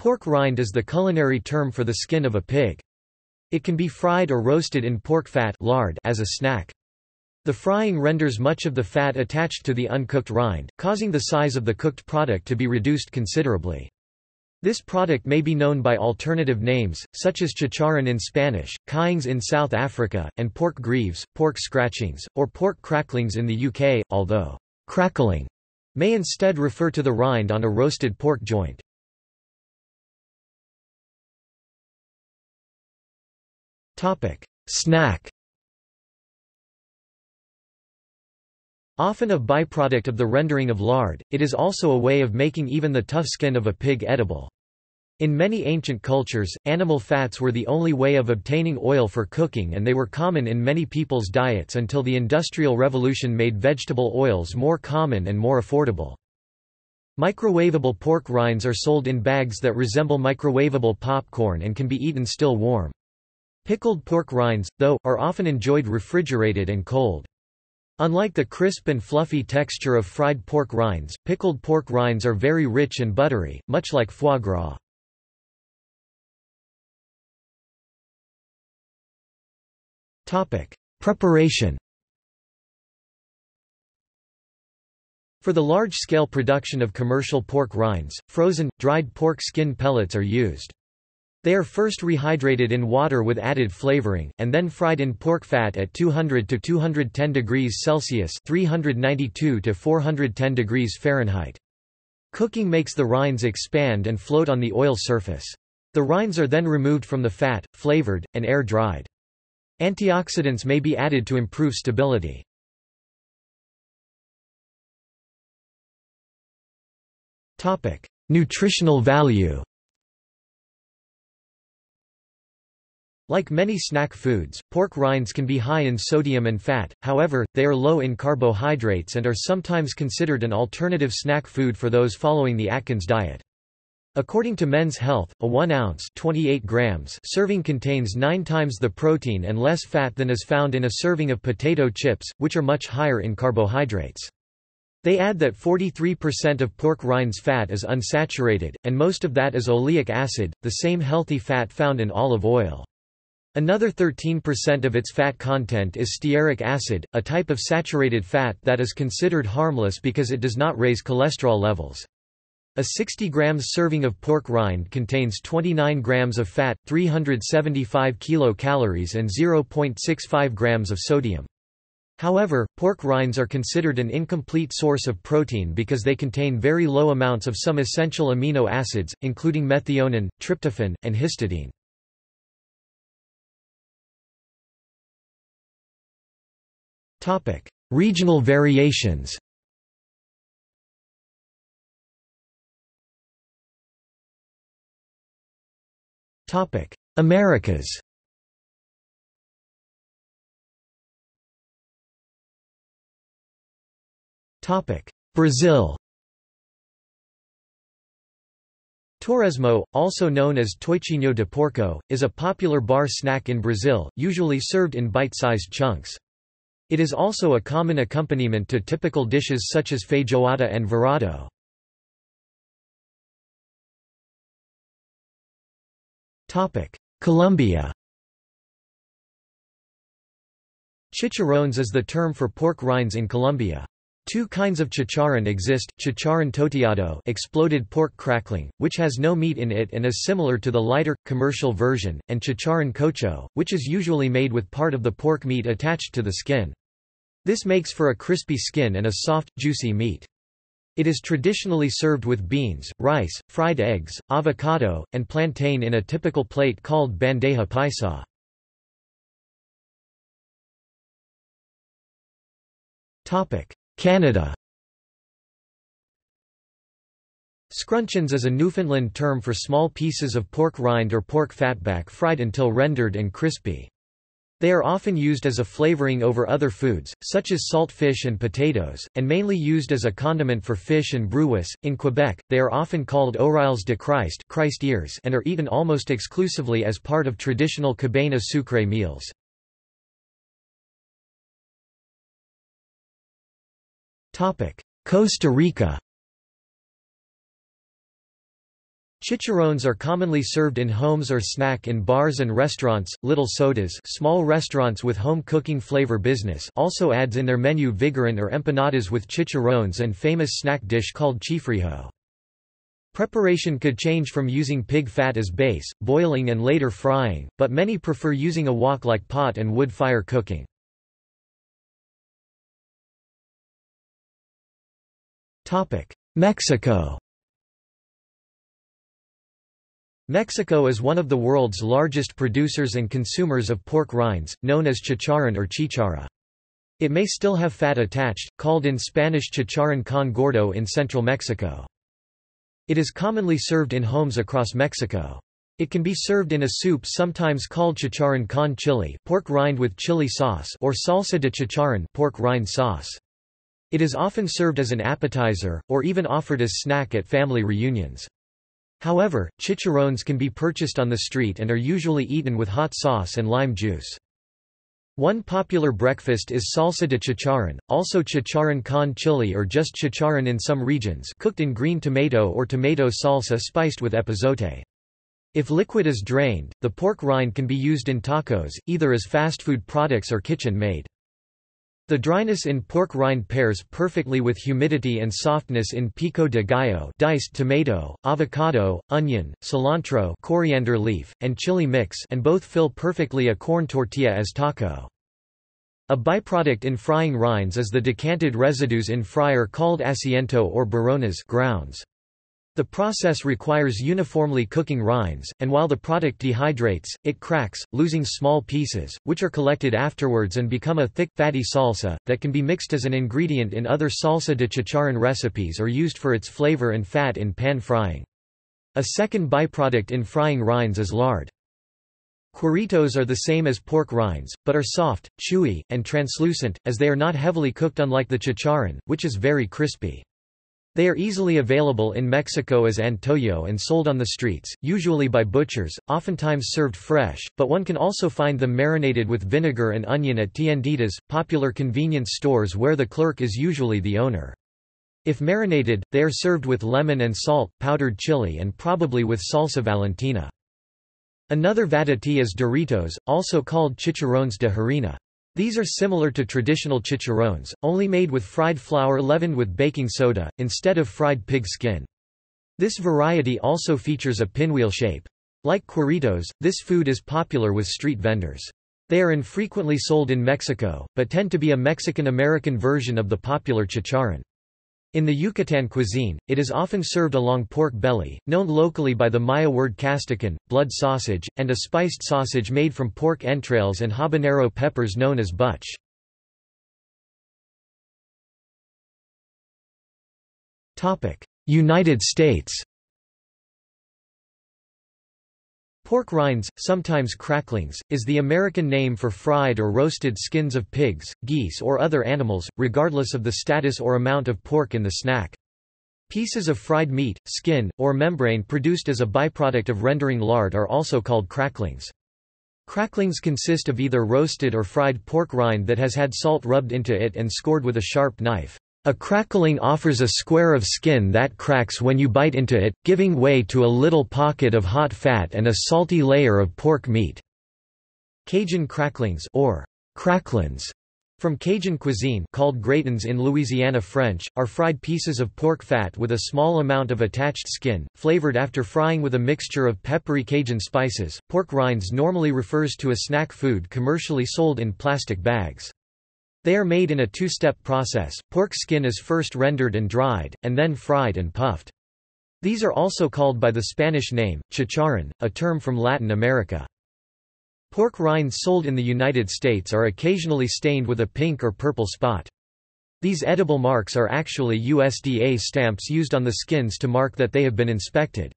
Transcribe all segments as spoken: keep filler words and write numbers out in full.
Pork rind is the culinary term for the skin of a pig. It can be fried or roasted in pork fat lard as a snack. The frying renders much of the fat attached to the uncooked rind, causing the size of the cooked product to be reduced considerably. This product may be known by alternative names, such as chicharrón in Spanish, kaiings in South Africa, and pork greaves, pork scratchings, or pork cracklings in the U K, although crackling may instead refer to the rind on a roasted pork joint. Snack. Often a byproduct of the rendering of lard, it is also a way of making even the tough skin of a pig edible. In many ancient cultures, animal fats were the only way of obtaining oil for cooking, and they were common in many people's diets until the Industrial Revolution made vegetable oils more common and more affordable. Microwavable pork rinds are sold in bags that resemble microwavable popcorn and can be eaten still warm. Pickled pork rinds, though, are often enjoyed refrigerated and cold. Unlike the crisp and fluffy texture of fried pork rinds, pickled pork rinds are very rich and buttery, much like foie gras. Preparation. For the large-scale production of commercial pork rinds, frozen, dried pork skin pellets are used. They are first rehydrated in water with added flavoring, and then fried in pork fat at two hundred to two hundred ten degrees Celsius (three hundred ninety-two to four hundred ten degrees Fahrenheit). Cooking makes the rinds expand and float on the oil surface. The rinds are then removed from the fat, flavored, and air-dried. Antioxidants may be added to improve stability. Topic: Nutritional value. Like many snack foods, pork rinds can be high in sodium and fat, however, they are low in carbohydrates and are sometimes considered an alternative snack food for those following the Atkins diet. According to Men's Health, a one ounce (twenty-eight grams) serving contains nine times the protein and less fat than is found in a serving of potato chips, which are much higher in carbohydrates. They add that forty-three percent of pork rinds fat is unsaturated, and most of that is oleic acid, the same healthy fat found in olive oil. Another thirteen percent of its fat content is stearic acid, a type of saturated fat that is considered harmless because it does not raise cholesterol levels. A sixty grams serving of pork rind contains twenty-nine grams of fat, three hundred seventy-five kilocalories and zero point six five grams of sodium. However, pork rinds are considered an incomplete source of protein because they contain very low amounts of some essential amino acids, including methionine, tryptophan, and histidine. Topic: Regional variations. Topic: Americas. Topic: Brazil. Torresmo, also known as toicinho de porco, is a popular bar snack in Brazil, usually served in bite-sized chunks. It is also a common accompaniment to typical dishes such as feijoada and virado. Colombia. Chicharrones is the term for pork rinds in Colombia. Two kinds of chicharrón exist: chicharrón toteado, exploded pork crackling, which has no meat in it and is similar to the lighter, commercial version, and chicharrón cocho, which is usually made with part of the pork meat attached to the skin. This makes for a crispy skin and a soft, juicy meat. It is traditionally served with beans, rice, fried eggs, avocado, and plantain in a typical plate called bandeja paisa. Canada. Scrunchins is a Newfoundland term for small pieces of pork rind or pork fatback fried until rendered and crispy. They are often used as a flavoring over other foods, such as salt fish and potatoes, and mainly used as a condiment for fish and brewis. In Quebec, they are often called oreilles de Christ, Christ ears, and are eaten almost exclusively as part of traditional cabane à sucre meals. Costa Rica. Chicharrones are commonly served in homes or snack in bars and restaurants. Little sodas, small restaurants with home cooking flavor business, also adds in their menu vigorant or empanadas with chicharrones and famous snack dish called chifrijo. Preparation could change from using pig fat as base, boiling and later frying, but many prefer using a wok like pot and wood fire cooking. Topic: Mexico. Mexico is one of the world's largest producers and consumers of pork rinds, known as chicharrón or chichara. It may still have fat attached, called in Spanish chicharrón con gordo in central Mexico. It is commonly served in homes across Mexico. It can be served in a soup sometimes called chicharrón con chile, pork rind with chili sauce, or salsa de chicharrón, pork rind sauce. It is often served as an appetizer, or even offered as snack at family reunions. However, chicharrones can be purchased on the street and are usually eaten with hot sauce and lime juice. One popular breakfast is salsa de chicharrón, also chicharrón con chile or just chicharrón in some regions, cooked in green tomato or tomato salsa spiced with epazote. If liquid is drained, the pork rind can be used in tacos, either as fast food products or kitchen-made. The dryness in pork rind pairs perfectly with humidity and softness in pico de gallo, diced tomato, avocado, onion, cilantro, coriander leaf, and chili mix, and both fill perfectly a corn tortilla as taco. A byproduct in frying rinds is the decanted residues in fryer called asiento or baronas grounds. The process requires uniformly cooking rinds, and while the product dehydrates, it cracks, losing small pieces, which are collected afterwards and become a thick, fatty salsa, that can be mixed as an ingredient in other salsa de chicharrón recipes or used for its flavor and fat in pan frying. A second byproduct in frying rinds is lard. Cueritos are the same as pork rinds, but are soft, chewy, and translucent, as they are not heavily cooked unlike the chicharrón, which is very crispy. They are easily available in Mexico as antojo and sold on the streets, usually by butchers, oftentimes served fresh, but one can also find them marinated with vinegar and onion at tienditas, popular convenience stores where the clerk is usually the owner. If marinated, they are served with lemon and salt, powdered chili and probably with salsa valentina. Another variety is Doritos, also called chicharrones de harina. These are similar to traditional chicharrones, only made with fried flour leavened with baking soda, instead of fried pig skin. This variety also features a pinwheel shape. Like cueritos, this food is popular with street vendors. They are infrequently sold in Mexico, but tend to be a Mexican-American version of the popular chicharrón. In the Yucatan cuisine, it is often served along pork belly, known locally by the Maya word castican, blood sausage, and a spiced sausage made from pork entrails and habanero peppers known as buch. United States. Pork rinds, sometimes cracklings, is the American name for fried or roasted skins of pigs, geese or other animals, regardless of the status or amount of pork in the snack. Pieces of fried meat, skin, or membrane produced as a byproduct of rendering lard are also called cracklings. Cracklings consist of either roasted or fried pork rind that has had salt rubbed into it and scored with a sharp knife. A crackling offers a square of skin that cracks when you bite into it, giving way to a little pocket of hot fat and a salty layer of pork meat. Cajun cracklings or cracklins from Cajun cuisine, called gratins in Louisiana French, are fried pieces of pork fat with a small amount of attached skin, flavored after frying with a mixture of peppery Cajun spices. Pork rinds normally refers to a snack food commercially sold in plastic bags. They are made in a two-step process. Pork skin is first rendered and dried, and then fried and puffed. These are also called by the Spanish name, chicharrón, a term from Latin America. Pork rinds sold in the United States are occasionally stained with a pink or purple spot. These edible marks are actually U S D A stamps used on the skins to mark that they have been inspected.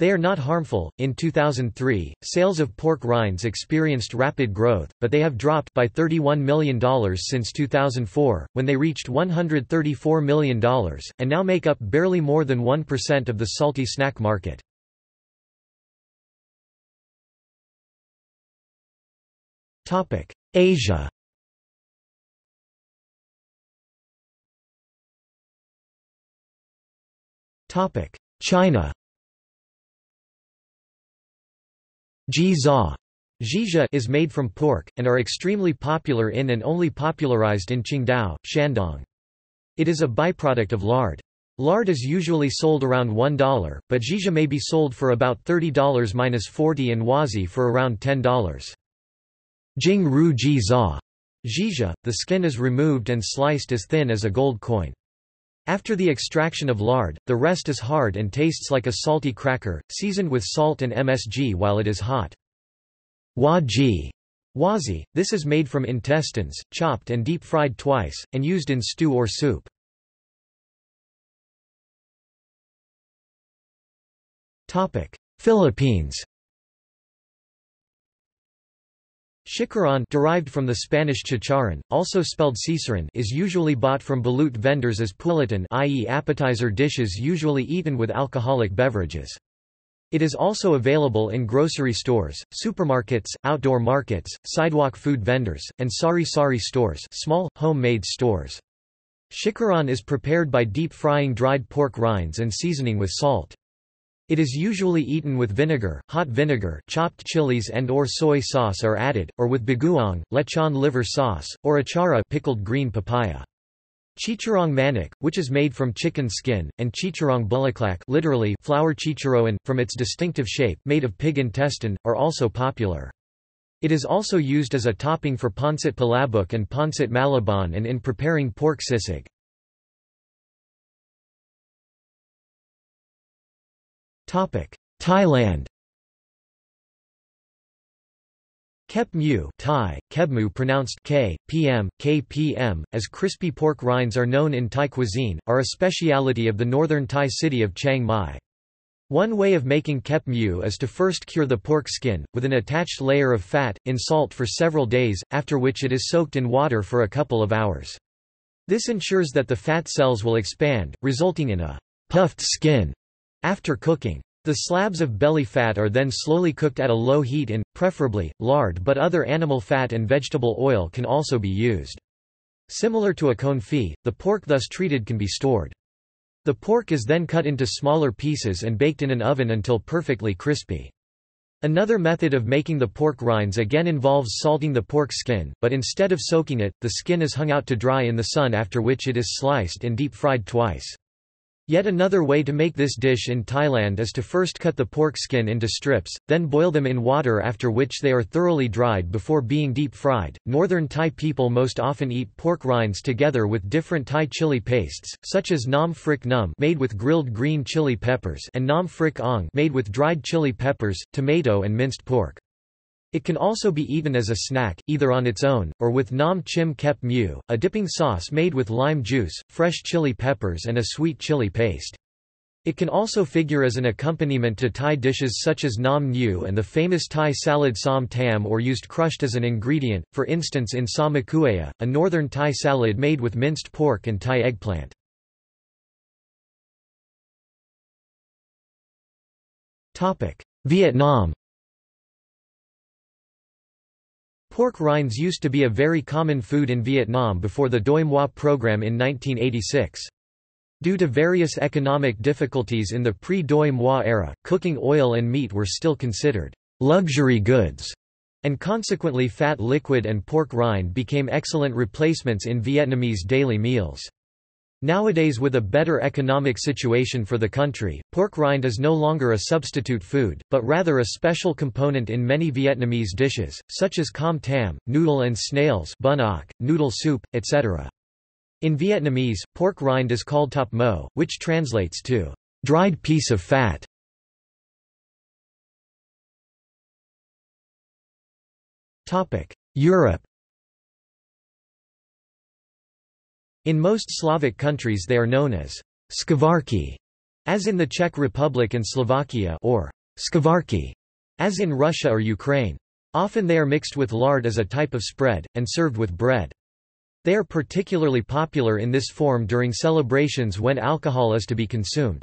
They are not harmful. In two thousand three, sales of pork rinds experienced rapid growth, but they have dropped by thirty-one million dollars since two thousand four, when they reached one hundred thirty-four million dollars, and now make up barely more than one percent of the salty snack market. Topic: Asia. Topic: China. Jizha is made from pork, and are extremely popular in and only popularized in Qingdao, Shandong. It is a byproduct of lard. Lard is usually sold around one dollar, but jizha may be sold for about thirty dollars minus forty and wazi for around ten dollars. Jing ru jizha. Jizha, the skin is removed and sliced as thin as a gold coin. After the extraction of lard, the rest is hard and tastes like a salty cracker, seasoned with salt and M S G while it is hot. Waji. Wazi, this is made from intestines, chopped and deep-fried twice, and used in stew or soup. Philippines. Chicharrón, derived from the Spanish chicharrón, also spelled cicerón, is usually bought from balut vendors as pulutan, that is appetizer dishes usually eaten with alcoholic beverages. It is also available in grocery stores, supermarkets, outdoor markets, sidewalk food vendors, and sari-sari stores, small, homemade stores. Chicharrón is prepared by deep-frying dried pork rinds and seasoning with salt. It is usually eaten with vinegar, hot vinegar, chopped chilies and or soy sauce are added, or with bagoong, lechon liver sauce, or achara pickled green papaya. Chicharrón manok, which is made from chicken skin, and chicharrón bulaklak literally flour chicharrón, from its distinctive shape, made of pig intestine, are also popular. It is also used as a topping for pancit palabok and pancit malabon and in preparing pork sisig. Thailand. Kep Mu, Thai, Kep Mu pronounced K, P M, K P M, as crispy pork rinds are known in Thai cuisine, are a speciality of the northern Thai city of Chiang Mai. One way of making Kep Mu is to first cure the pork skin, with an attached layer of fat, in salt for several days, after which it is soaked in water for a couple of hours. This ensures that the fat cells will expand, resulting in a puffed skin. After cooking, the slabs of belly fat are then slowly cooked at a low heat in, preferably, lard, but other animal fat and vegetable oil can also be used. Similar to a confit, the pork thus treated can be stored. The pork is then cut into smaller pieces and baked in an oven until perfectly crispy. Another method of making the pork rinds again involves salting the pork skin, but instead of soaking it, the skin is hung out to dry in the sun, after which it is sliced and deep-fried twice. Yet another way to make this dish in Thailand is to first cut the pork skin into strips, then boil them in water, after which they are thoroughly dried before being deep fried. Northern Thai people most often eat pork rinds together with different Thai chili pastes, such as Nam phrik num, made with grilled green chili peppers, and Nam phrik ong, made with dried chili peppers, tomato and minced pork. It can also be eaten as a snack, either on its own, or with Nam Chim Kep Mu, a dipping sauce made with lime juice, fresh chili peppers and a sweet chili paste. It can also figure as an accompaniment to Thai dishes such as Nam Mu and the famous Thai salad Som Tam, or used crushed as an ingredient, for instance in Samakuea, a northern Thai salad made with minced pork and Thai eggplant. Vietnam. Pork rinds used to be a very common food in Vietnam before the Đổi Mới program in nineteen eighty-six. Due to various economic difficulties in the pre-Đổi Mới era, cooking oil and meat were still considered luxury goods, and consequently fat liquid and pork rind became excellent replacements in Vietnamese daily meals. Nowadays, with a better economic situation for the country, pork rind is no longer a substitute food, but rather a special component in many Vietnamese dishes, such as com tam, noodle and snails, bun ok, noodle soup, et cetera. In Vietnamese, pork rind is called top mo, which translates to dried piece of fat. Europe. In most Slavic countries they are known as skvarki, as in the Czech Republic and Slovakia, or skvarki, as in Russia or Ukraine. Often they are mixed with lard as a type of spread, and served with bread. They are particularly popular in this form during celebrations when alcohol is to be consumed.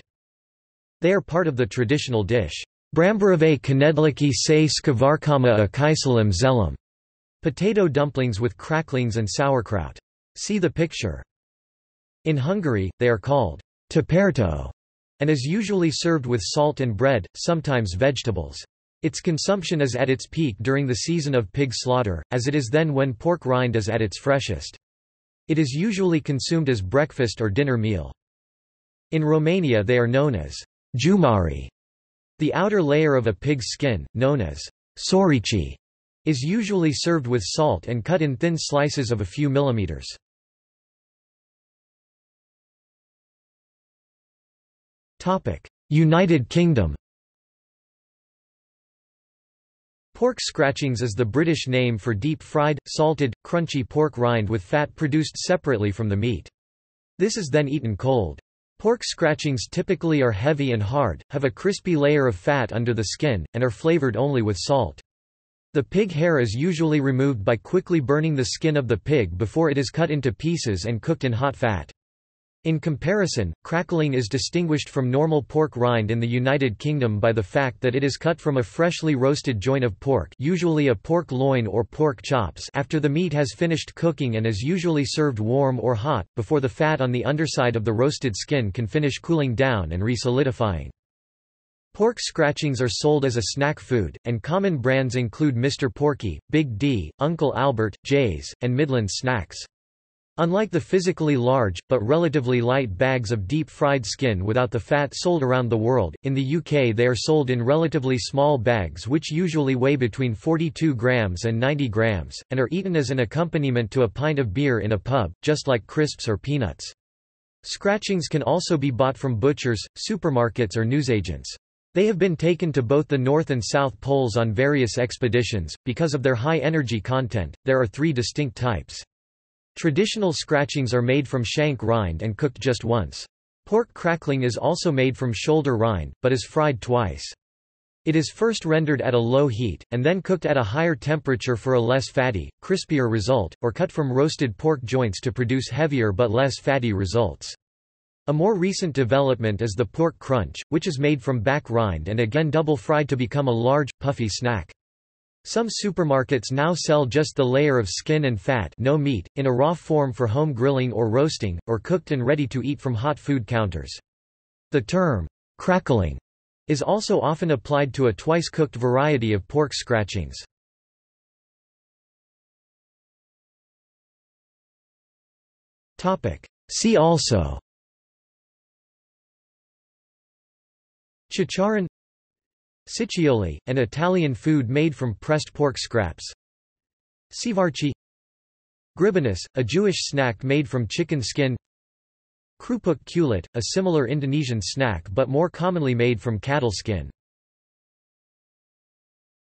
They are part of the traditional dish, bramborové knedlíky se skvarkama a kyselým zelím, potato dumplings with cracklings and sauerkraut. See the picture. In Hungary, they are called tepertő, and is usually served with salt and bread, sometimes vegetables. Its consumption is at its peak during the season of pig slaughter, as it is then when pork rind is at its freshest. It is usually consumed as breakfast or dinner meal. In Romania they are known as jumari. The outer layer of a pig's skin, known as sorici, is usually served with salt and cut in thin slices of a few millimeters. United Kingdom. Pork scratchings is the British name for deep-fried, salted, crunchy pork rind with fat produced separately from the meat. This is then eaten cold. Pork scratchings typically are heavy and hard, have a crispy layer of fat under the skin, and are flavored only with salt. The pig hair is usually removed by quickly burning the skin of the pig before it is cut into pieces and cooked in hot fat. In comparison, crackling is distinguished from normal pork rind in the United Kingdom by the fact that it is cut from a freshly roasted joint of pork, usually a pork loin or pork chops, after the meat has finished cooking and is usually served warm or hot, before the fat on the underside of the roasted skin can finish cooling down and re-solidifying. Pork scratchings are sold as a snack food, and common brands include Mister Porky, Big D, Uncle Albert, Jay's, and Midland Snacks. Unlike the physically large, but relatively light bags of deep-fried skin without the fat sold around the world, in the U K they are sold in relatively small bags which usually weigh between forty-two grams and ninety grams, and are eaten as an accompaniment to a pint of beer in a pub, just like crisps or peanuts. Scratchings can also be bought from butchers, supermarkets or newsagents. They have been taken to both the North and South Poles on various expeditions. Because of their high energy content, there are three distinct types. Traditional scratchings are made from shank rind and cooked just once. Pork crackling is also made from shoulder rind, but is fried twice. It is first rendered at a low heat, and then cooked at a higher temperature for a less fatty, crispier result, or cut from roasted pork joints to produce heavier but less fatty results. A more recent development is the pork crunch, which is made from back rind and again double-fried to become a large, puffy snack. Some supermarkets now sell just the layer of skin and fat, no meat, in a raw form for home grilling or roasting, or cooked and ready to eat from hot food counters. The term, crackling, is also often applied to a twice-cooked variety of pork scratchings. See also: chicharrón, Ciccioli, an Italian food made from pressed pork scraps; Sivarchi gribenes, a Jewish snack made from chicken skin; Krupuk Kulit, a similar Indonesian snack but more commonly made from cattle skin.